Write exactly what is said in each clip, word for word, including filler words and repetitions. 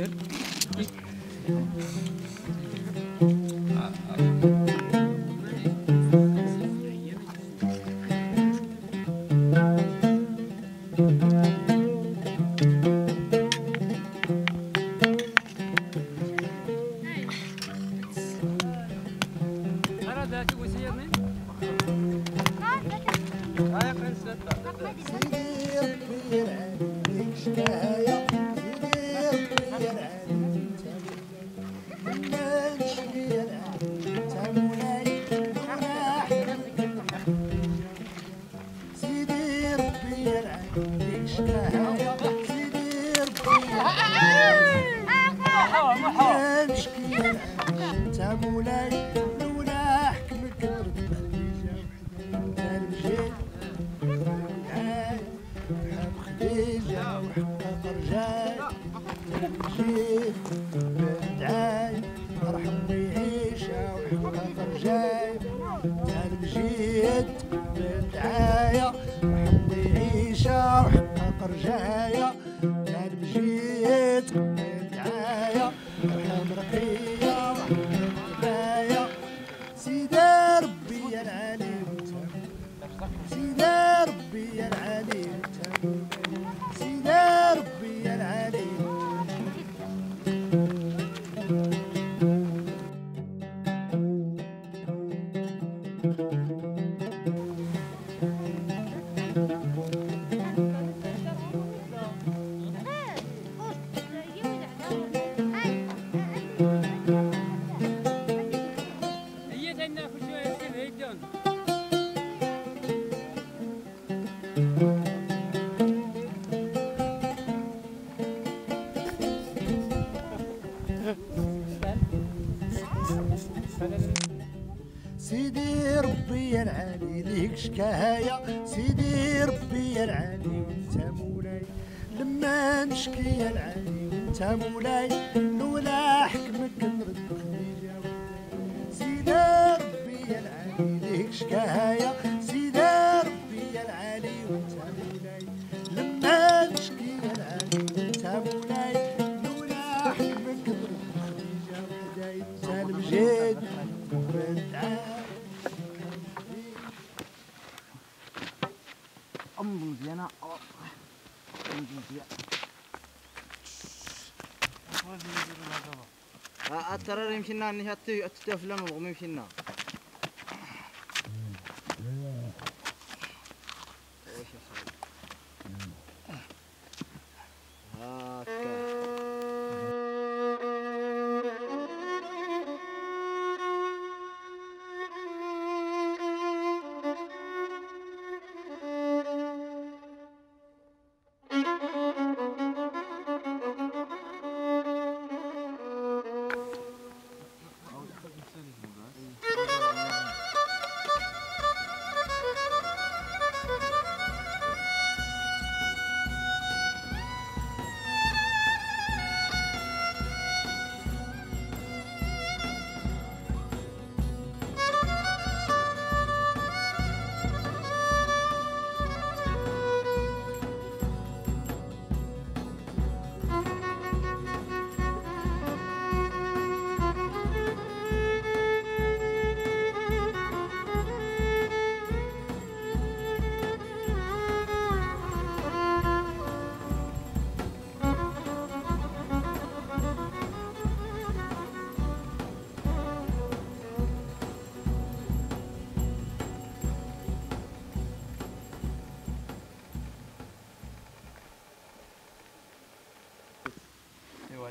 Sir. مشينا نهتي أتتفلم وغمي مشينا.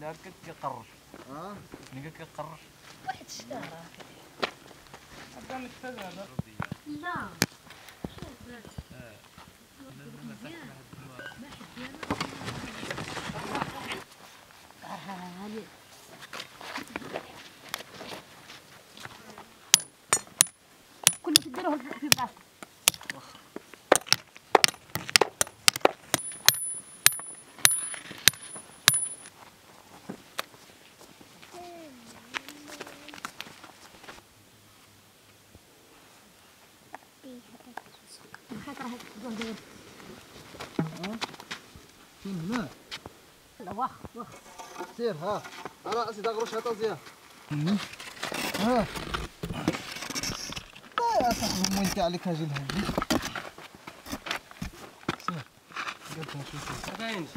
نلقاك كيقرش اه نلقاك كيقرش واحد الشتا قدامك حتى هذا لا كله كديروه في بلاصتك واخا وخ وخ سير ها على راسي دغرش هات مزيان ها يا صاحبي مو انت عليك هاجي الهدي سير قلتها شوفي باينش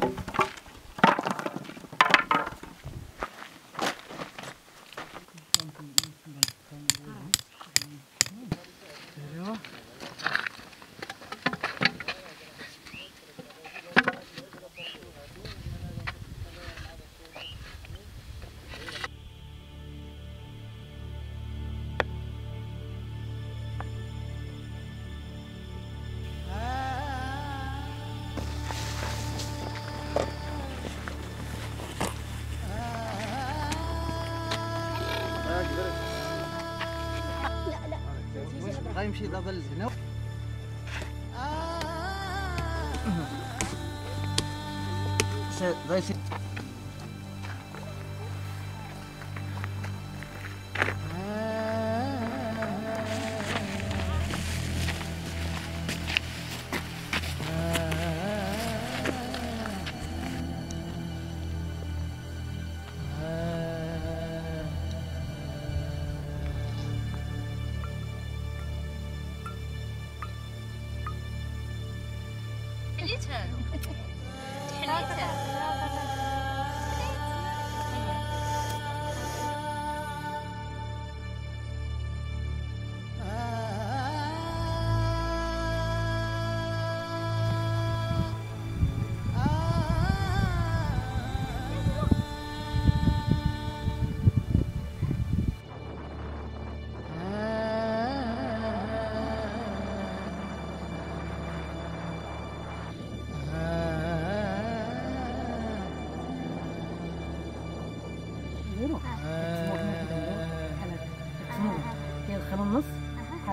غيمشي دابا لهنا سير غيسير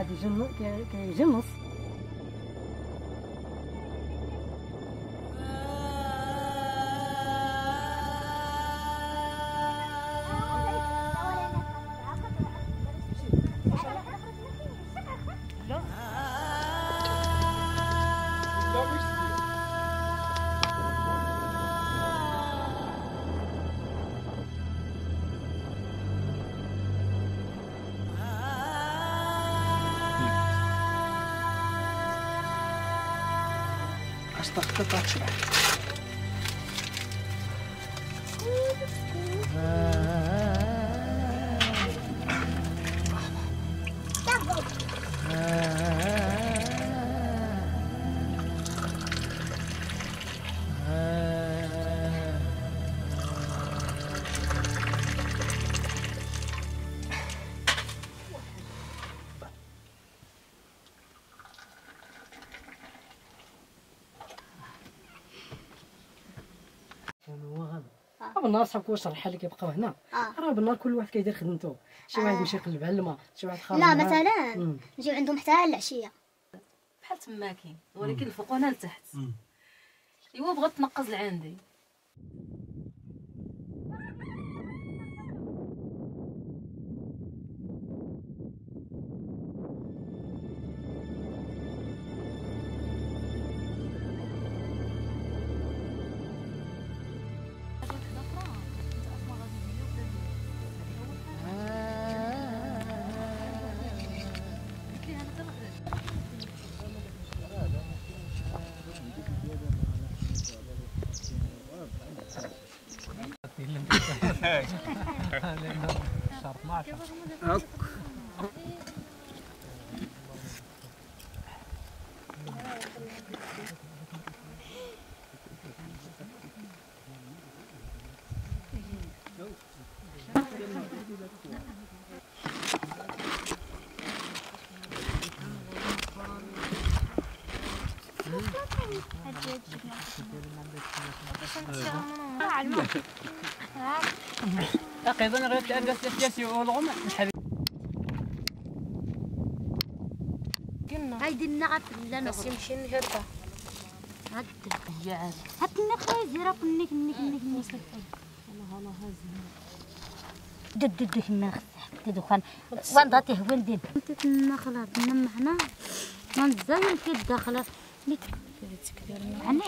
كيجنن كيجنن استخطتك شوي بالنهار صاحبك واش الحال اللي كيبقاو هنا راه بالنهار كل واحد كيدير خدمته شي واحد يمشي يقلب على الماء شي واحد خارج لا مثلا نجيو عندهم حتى العشيه بحال تما كاين ولكن الفوق هنا لتحت ايوا بغات تنقز لعندي أيضاً غير أن السياسي والغم الحبيب. هيدي النعت اللي نقول. يمشي نهربه. هاد الجعل. هاد النخيز يرق النك النك النك النك. الله الله هذا. دد دد النخ دد خان. وين ضاته وين دين. أنت النخلة نمحنا. من زين في الداخلة. ليك. أنا.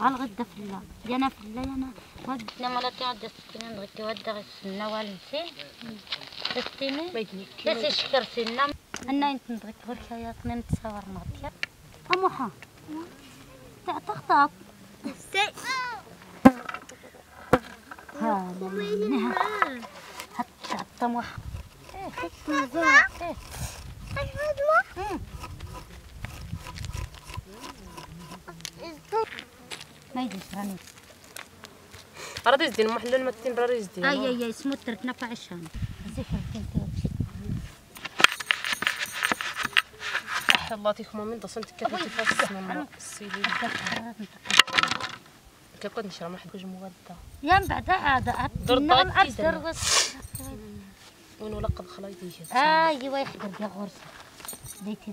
على الغدا فلا يانا فلا يانا ودنا مراتي غدا ستين نغدي ودا غيسنا والنسين ستين لا شكر سننا انا انت نضرك غير حياتنا نتصور نغدي اموحه تاع تخطاك سي ها منها حتى الطموح ما يجيش راني راه يزدي المحلل ما تين برا يزدي اي اي اسمو درت نفعش هنا زيفر كنت صح الله تيكم من تصنت كتبت فاس من السيدي كنت نشرب واحد كوج مغدا يا من بعد عاد نعم اكثر وين لقد خليتي شي ايوا يحضر يا غرسه ديتي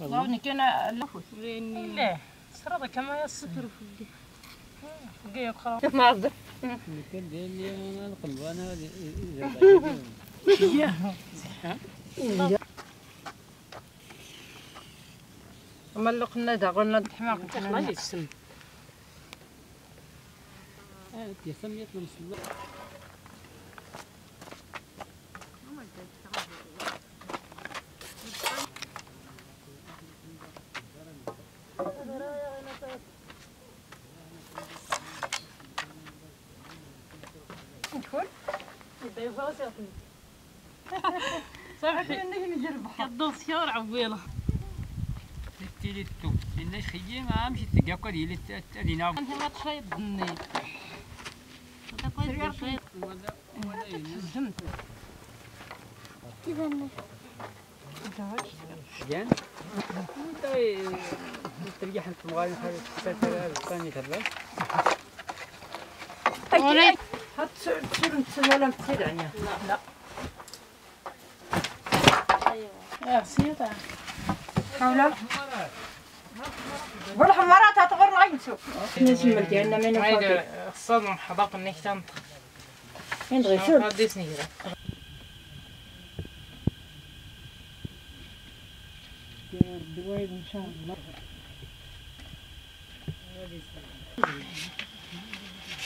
والله نكون لفوفرين لا صرا كما يصفر في جاي اخرى ناظر نكون ديال انا نقلب انا يا يا اما لقنا دا قلنا الحماق ما يسم اه تسميت من السوق صافي اني نجرب كضل سيار عويله تيلي تو اني خيي ما مشيت كاع قال لي تادينا انت ما تشري ضني تقول شي ولا ولا نجمت كيفني داش زين انت تريح في مغاري الساتر الثاني كذا هات سير سير نتسلم كثير عنيا لا ايوه يا بسيطه حوله والحمرات هتغر عينتو نجم ديالنا من فوق خصنا حباق النكتان فين غيشوف غادي سنيره دير دويد ان شاء الله غادي سنيره صافي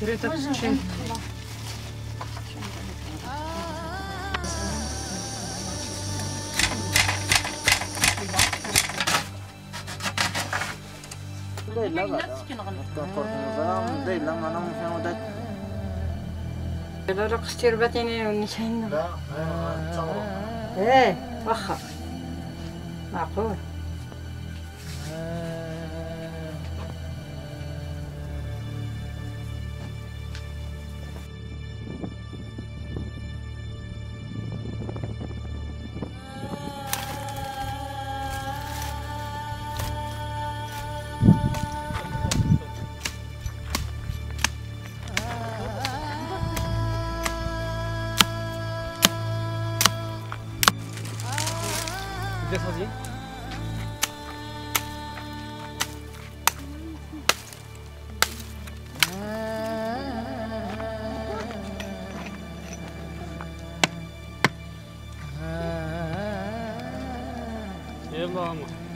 create a change. لا لا لا لا لا أنا مفهومة. لا رقص تربتني ونشينا. لا. إيه واخا معقول. Eyvallah.